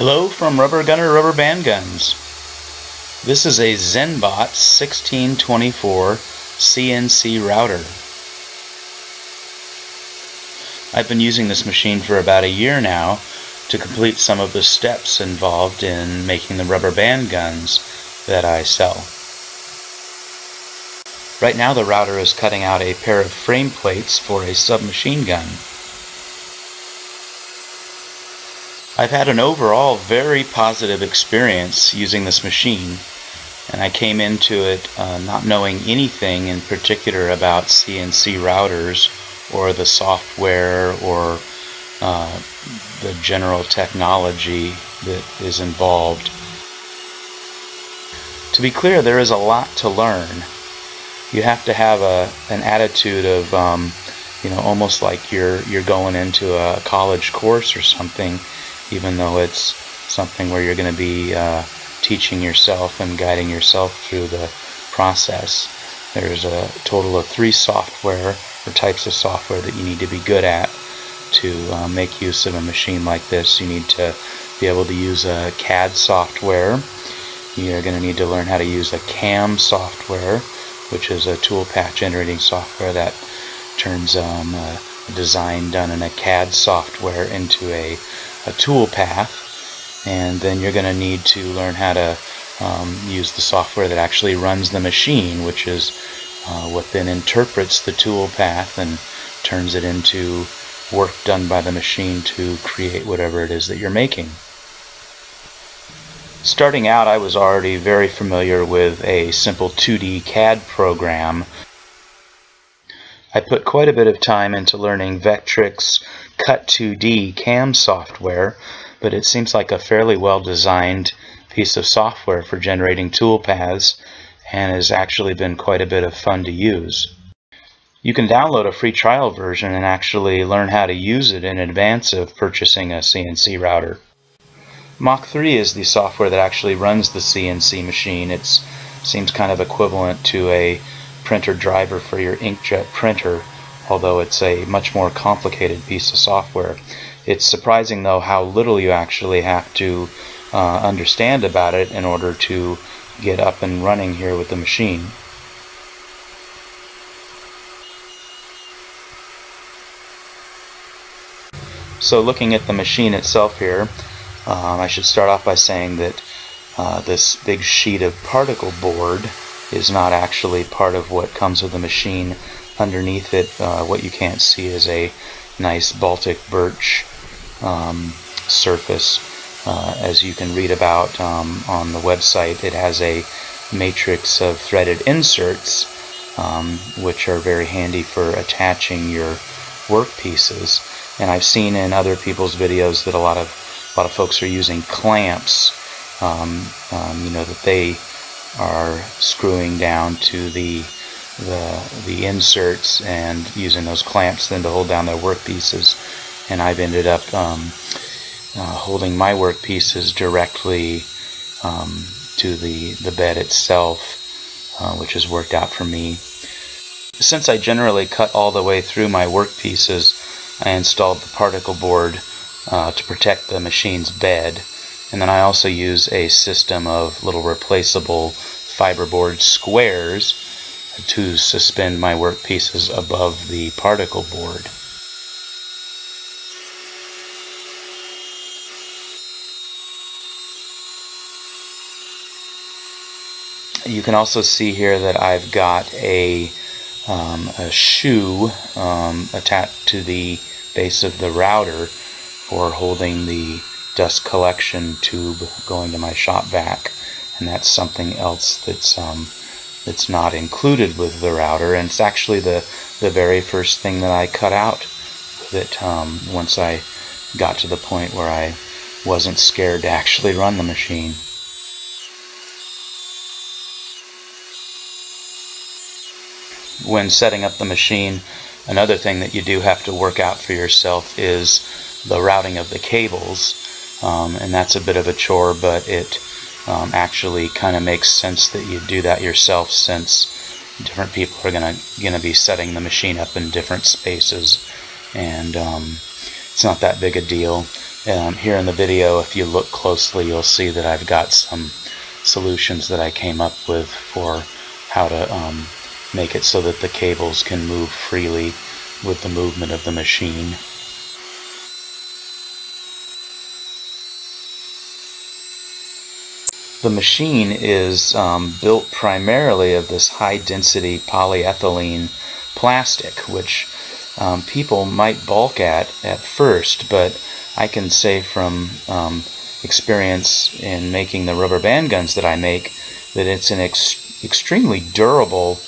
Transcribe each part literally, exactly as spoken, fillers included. Hello from Rubber Gunner Rubber Band Guns. This is a Zenbot sixteen twenty-four C N C router. I've been using this machine for about a year now to complete some of the steps involved in making the rubber band guns that I sell. Right now the router is cutting out a pair of frame plates for a submachine gun. I've had an overall very positive experience using this machine, and I came into it uh, not knowing anything in particular about C N C routers or the software or uh, the general technology that is involved. To be clear, there is a lot to learn. You have to have a, an attitude of, um, you know, almost like you're, you're going into a college course or something, even though it's something where you're going to be uh, teaching yourself and guiding yourself through the process. There's a total of three software or types of software that you need to be good at to uh, make use of a machine like this. You need to be able to use a C A D software. You're going to need to learn how to use a C A M software, which is a tool path generating software that turns um, a design done in a C A D software into a a tool path, and then you're going to need to learn how to um, use the software that actually runs the machine, which is uh, what then interprets the tool path and turns it into work done by the machine to create whatever it is that you're making. Starting out, I was already very familiar with a simple two D C A D program. I put quite a bit of time into learning Vectrix Cut two D C A M software, but it seems like a fairly well-designed piece of software for generating toolpaths and has actually been quite a bit of fun to use. You can download a free trial version and actually learn how to use it in advance of purchasing a C N C router. Mach three is the software that actually runs the C N C machine. It seems kind of equivalent to a printer driver for your inkjet printer, although it's a much more complicated piece of software. It's surprising, though, how little you actually have to uh, understand about it in order to get up and running here with the machine. So looking at the machine itself here, um, I should start off by saying that uh, this big sheet of particle board is not actually part of what comes with the machine. Underneath it, uh, what you can't see is a nice Baltic birch um, surface. Uh, as you can read about um, on the website, it has a matrix of threaded inserts, um, which are very handy for attaching your work pieces. And I've seen in other people's videos that a lot of a lot of folks are using clamps. Um, um, you know that they are screwing down to the The, the inserts and using those clamps then to hold down their work pieces, and I've ended up um, uh, holding my work pieces directly um, to the, the bed itself, uh, which has worked out for me. Since I generally cut all the way through my work pieces, I installed the particle board uh, to protect the machine's bed, and then I also use a system of little replaceable fiberboard squares to suspend my work pieces above the particle board. You can also see here that I've got a, um, a shoe um, attached to the base of the router for holding the dust collection tube going to my shop vac, and that's something else that's um, It's not included with the router, and it's actually the, the very first thing that I cut out that um, once I got to the point where I wasn't scared to actually run the machine. When setting up the machine, another thing that you do have to work out for yourself is the routing of the cables, um, and that's a bit of a chore, but it Um, actually kind of makes sense that you do that yourself, since different people are gonna gonna be setting the machine up in different spaces, and um, it's not that big a deal. Um, here in the video, if you look closely, you'll see that I've got some solutions that I came up with for how to um, make it so that the cables can move freely with the movement of the machine. The machine is um, built primarily of this high-density polyethylene plastic, which um, people might balk at at first, but I can say from um, experience in making the rubber band guns that I make that it's an ex extremely durable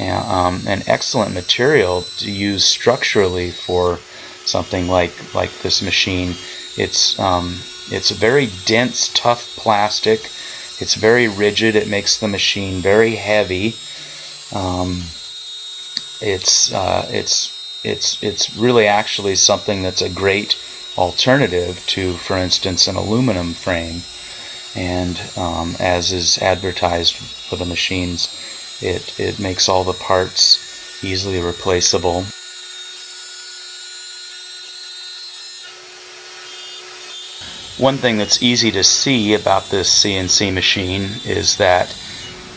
um, and excellent material to use structurally for something like, like this machine. It's, um, it's a very dense, tough plastic. It's very rigid. It makes the machine very heavy. Um, it's uh, it's it's it's really actually something that's a great alternative to, for instance, an aluminum frame. And um, as is advertised for the machines, it it makes all the parts easily replaceable. One thing that's easy to see about this C N C machine is that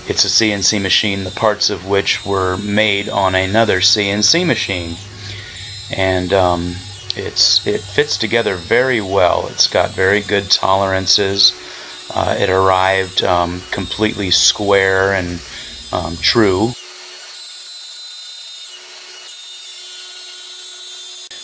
it's a C N C machine, the parts of which were made on another C N C machine. And um, it's it fits together very well. It's got very good tolerances. Uh, it arrived um, completely square and um, true.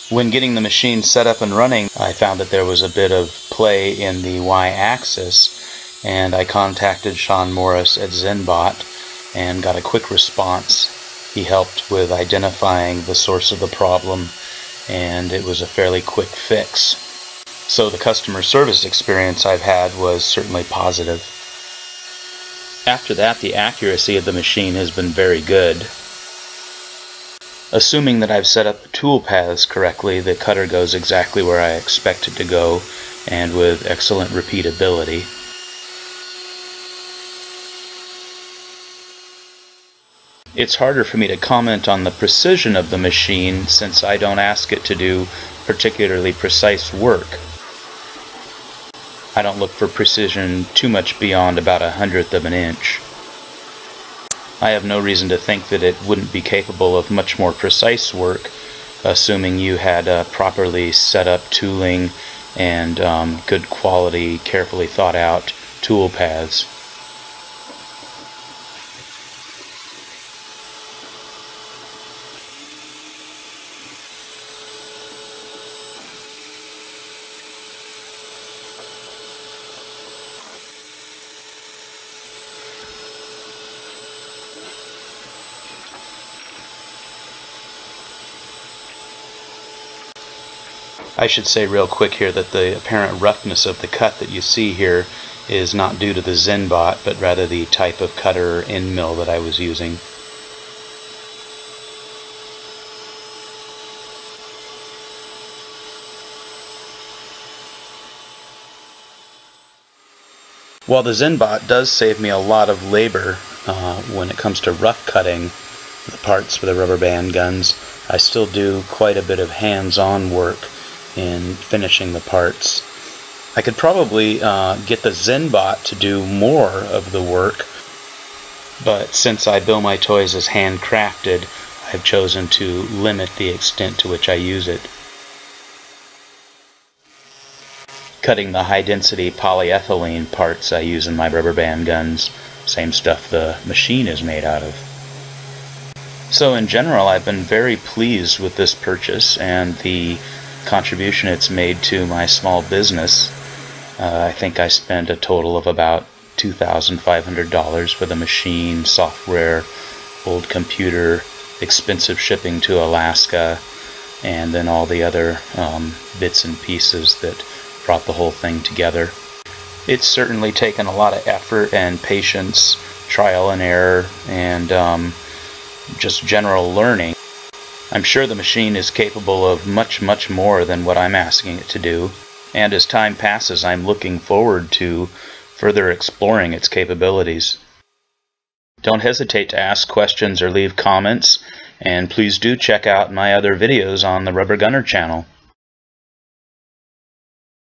When getting the machine set up and running, I found that there was a bit of play in the y-axis, and I contacted Sean Morris at Zenbot and got a quick response. He helped with identifying the source of the problem, and it was a fairly quick fix. So the customer service experience I've had was certainly positive. After that, the accuracy of the machine has been very good. Assuming that I've set up the tool paths correctly, the cutter goes exactly where I expect it to go, and with excellent repeatability. It's harder for me to comment on the precision of the machine since I don't ask it to do particularly precise work. I don't look for precision too much beyond about a hundredth of an inch. I have no reason to think that it wouldn't be capable of much more precise work, assuming you had uh, properly set up tooling and um, good quality, carefully thought out tool paths. I should say real quick here that the apparent roughness of the cut that you see here is not due to the Zenbot, but rather the type of cutter or end mill that I was using. While the Zenbot does save me a lot of labor uh, when it comes to rough cutting the parts for the rubber band guns, I still do quite a bit of hands-on work in finishing the parts. I could probably uh, get the Zenbot to do more of the work, but since I bill my toys as handcrafted, I've chosen to limit the extent to which I use it. Cutting the high-density polyethylene parts I use in my rubber band guns, same stuff the machine is made out of. So in general, I've been very pleased with this purchase and the contribution it's made to my small business. Uh, I think I spent a total of about two thousand five hundred dollars for the machine, software, old computer, expensive shipping to Alaska, and then all the other um, bits and pieces that brought the whole thing together. It's certainly taken a lot of effort and patience, trial and error, and um, just general learning. I'm sure the machine is capable of much, much more than what I'm asking it to do, and as time passes, I'm looking forward to further exploring its capabilities. Don't hesitate to ask questions or leave comments, and please do check out my other videos on the Rubber Gunner channel.